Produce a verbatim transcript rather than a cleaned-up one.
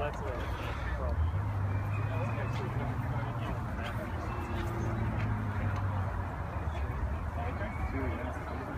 Well, that's